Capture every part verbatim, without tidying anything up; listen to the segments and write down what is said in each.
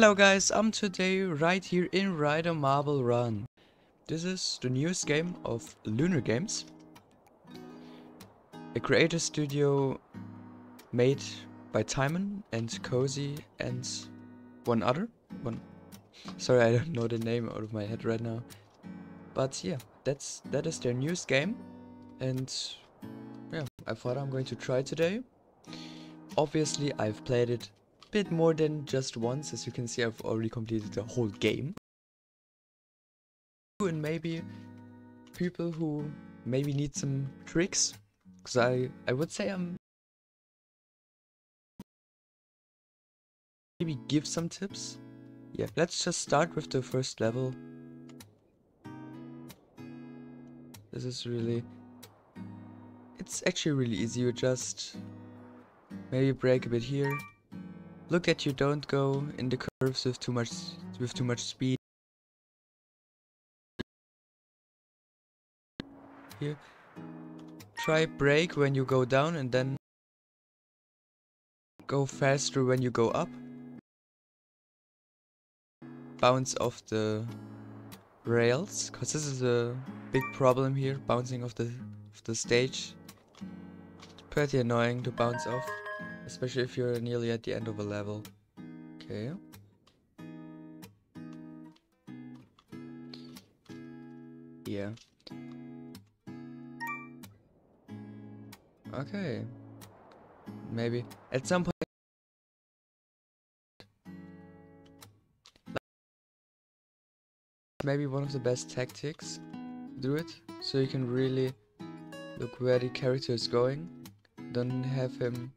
Hello guys, I'm today right here in Ride a Marble Run. This is the newest game of Lunar Games. A creator studio made by Timon and Cozy and one other. One. Sorry, I don't know the name out of my head right now. But yeah, that's that is their newest game. And yeah, I thought I'm going to try today. Obviously, I've played it a bit more than just once. As you can see, I've already completed the whole game. And maybe people who maybe need some tricks, because I, I would say I'm maybe give some tips. Yeah, let's just start with the first level. This is really... It's actually really easy. You just maybe break a bit here. Look at you, don't go in the curves with too much with too much speed. Here, try brake when you go down and then go faster when you go up. Bounce off the rails, cause this is a big problem here, bouncing off the off the stage. It's pretty annoying to bounce off. Especially if you're nearly at the end of a level. Okay. Yeah. Okay. Maybe at some point. Maybe one of the best tactics. Do it so you can really look where the character is going. Don't have him.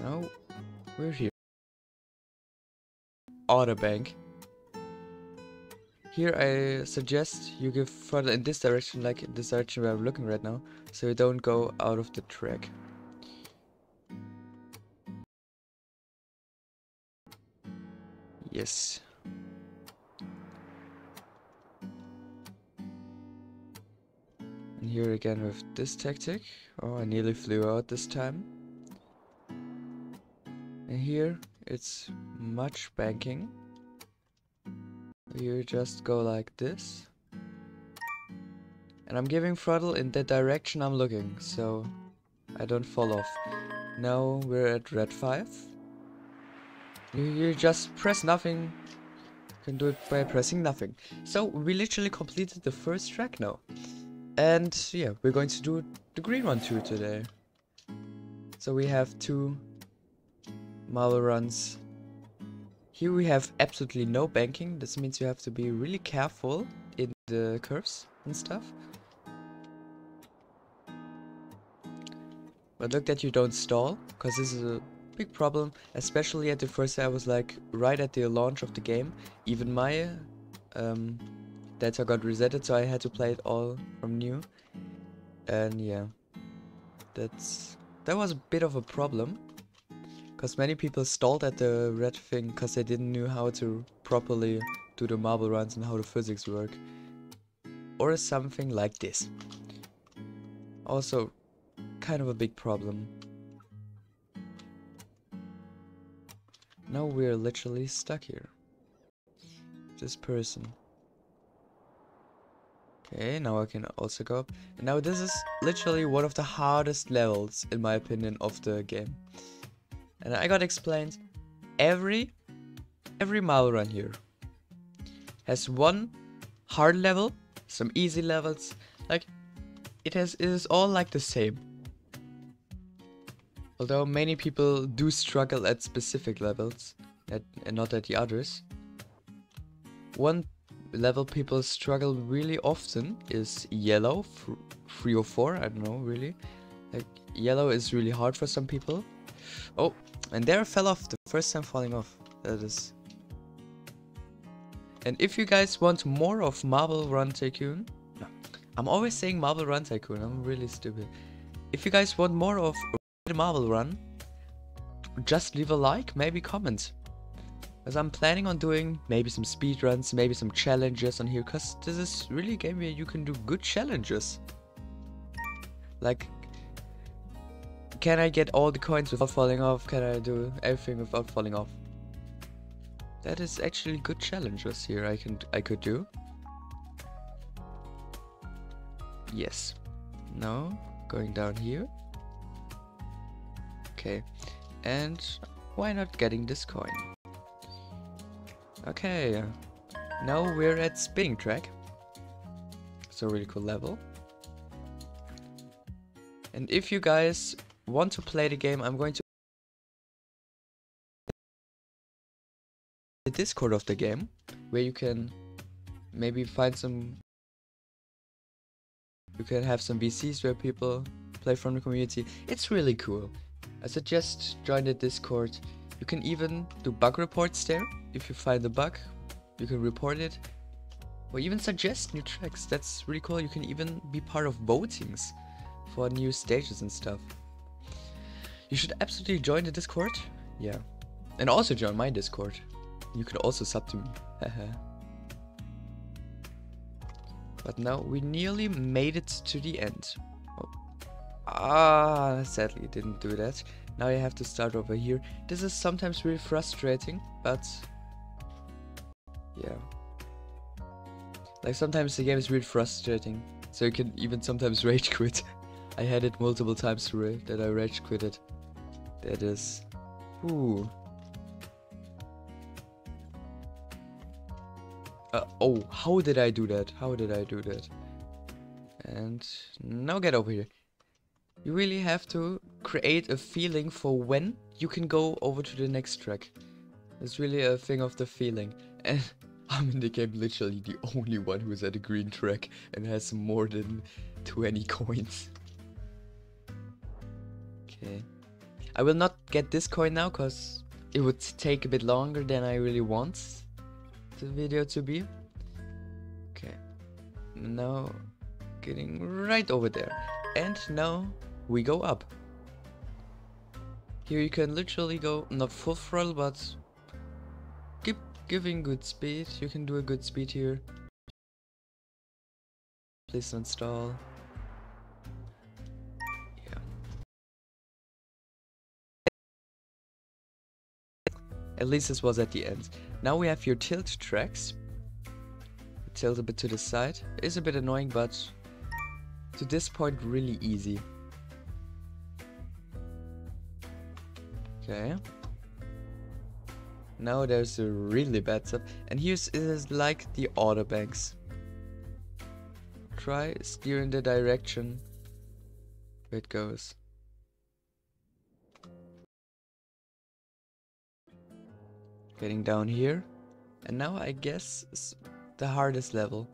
Now we're here. Auto bank. Here I suggest you give further in this direction, like in this direction where I'm looking right now, so you don't go out of the track. Yes. And here again with this tactic. Oh, I nearly flew out this time. And here it's much banking. You just go like this. And I'm giving throttle in the direction I'm looking, so I don't fall off. Now we're at red five. You, you just press nothing. You can do it by pressing nothing. So we literally completed the first track now. And yeah, we're going to do the green one too today. So we have two marble runs. Here we have absolutely no banking. This means you have to be really careful in the curves and stuff. But look that you don't stall, because this is a big problem. Especially at the first, I was like right at the launch of the game. Even my... Um, Data got resetted, so I had to play it all from new, and yeah, that's that was a bit of a problem, because many people stalled at the red thing because they didn't know how to properly do the marble runs and how the physics work, or something like this. Also, kind of a big problem. Now we're literally stuck here. This person. Okay, now I can also go up. And now this is literally one of the hardest levels, in my opinion, of the game. And I got explained, every, every marble run here has one hard level, some easy levels. Like, it has, it is all like the same. Although many people do struggle at specific levels, at, and not at the others. One level people struggle really often is yellow, three or four, I don't know really. Like yellow is really hard for some people. Oh, and there I fell off the first time falling off. That is. And if you guys want more of Marble Run Tycoon, no, I'm always saying Marble Run Tycoon. I'm really stupid. If you guys want more of Marble Run, just leave a like, maybe comment. As I'm planning on doing maybe some speedruns, maybe some challenges on here, because this is really a game where you can do good challenges. Like, Can I get all the coins without falling off? Can I do everything without falling off? That is actually good challenges here I can I could do. Yes. No. Going down here. Okay. And why not getting this coin? Okay. Now we're at spinning track. It's a really cool level. And if you guys want to play the game, I'm going to the Discord of the game, where you can maybe find some, you can have some V Cs where people play from the community. It's really cool. I suggest join the Discord. You can even do bug reports there. If you find a bug, you can report it, or even suggest new tracks. That's really cool. You can even be part of votings for new stages and stuff. You should absolutely join the Discord. Yeah. And also join my Discord. You can also sub to me. But now we nearly made it to the end. Oh. Ah, sadly didn't do that. Now I have to start over here. This is sometimes really frustrating, but yeah. Like sometimes the game is really frustrating, so you can even sometimes rage quit. I had it multiple times through that I rage quit it. That is... Ooh. Uh, oh, how did I do that? How did I do that? And now get over here. You really have to create a feeling for when you can go over to the next track. It's really a thing of the feeling. And I'm in the game literally the only one who's at a green track and has more than twenty coins. Okay. I will not get this coin now because it would take a bit longer than I really want the video to be. Okay. Now getting right over there. And now we go up. Here you can literally go not full throttle but keep giving good speed. You can do a good speed here. Please don't stall. At least this was at the end. Now we have your tilt tracks. Tilt a bit to the side. It is a bit annoying, but to this point really easy. Okay. Now there's a really bad stuff. And here's it is like the order banks. Try steer in the direction where it goes. Getting down here, and now I guess the hardest level,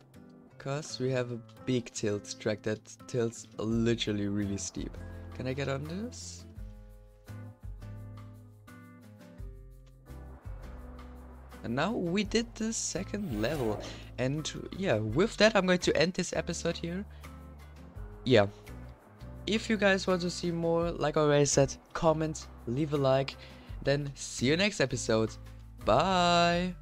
cause we have a big tilt track that tilts literally really steep. Can I get on this? And now we did the second level, and yeah, with that I'm going to end this episode here. Yeah, if you guys want to see more, like I already said, comment, leave a like, then see you next episode. Bye!